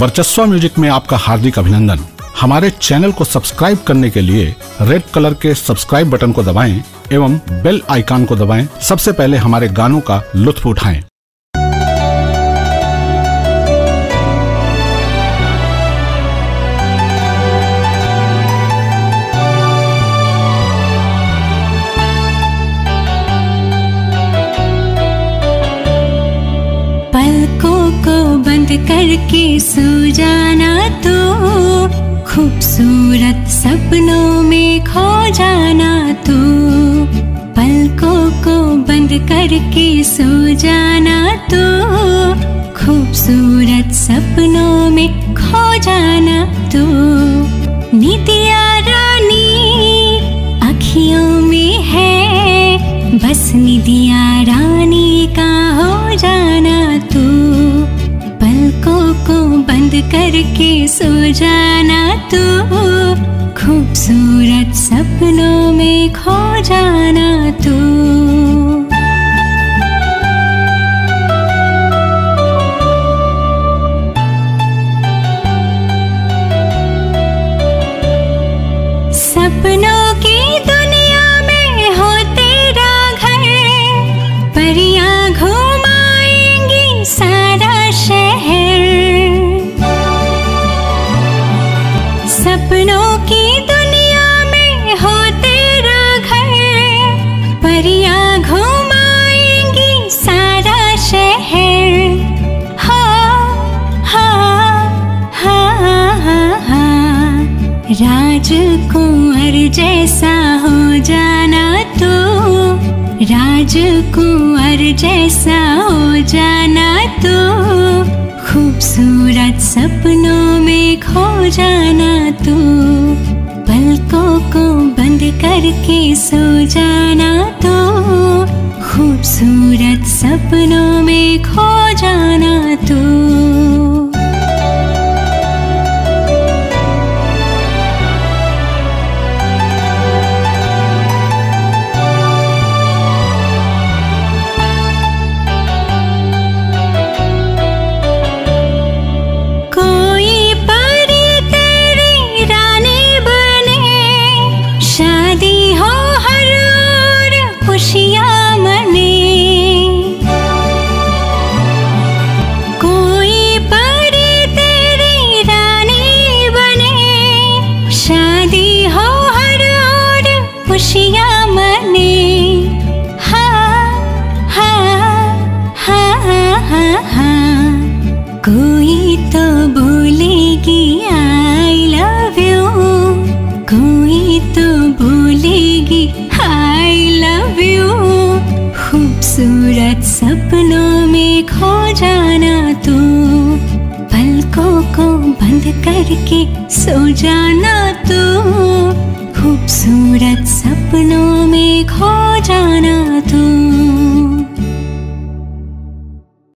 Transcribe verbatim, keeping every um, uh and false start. वर्चस्वा music में आपका हार्दिक अभिनंदन। हमारे चैनल को सब्सक्राइब करने के लिए रेड कलर के सब्सक्राइब बटन को दबाएं एवं बेल आइकन को दबाएं। सबसे पहले हमारे गानों का लुत्फ उठाएं। पलकों को बंद करके सो जाना तो खूबसूरत सपनों में खो जाना तो। पलकों को बंद करके सो जाना तो खूबसूरत सपनों में खो जाना तो। नितिया रानी आँखियों में है बस नितिया रानी का हो जाना तू। पलकों को बंद करके सो जाना तू खूबसूरत सपनों में खो जाना तू। सपनों सपनों की दुनिया में हो तेरा घर, परियां घुमाएंगी सारा शहर। हा हा हा हा हा राजकुंवर जैसा हो जाना तू। राजकुंवर जैसा हो जाना तू खूबसूरत सपनों में खो जाना तू। पलकों को बंद करके सो जाना तू खूबसूरत सपनों में खो जाना तू। खुशियाँ मने हा हा हा हा हा कोई तो बोलेगी आई लव यू। कोई तो बोलेगी आई लव यू खूबसूरत सपनों में खो जाना तू। पलकों को बंद करके सो जाना तू खूबसूरत सपनों में खो जाना तू।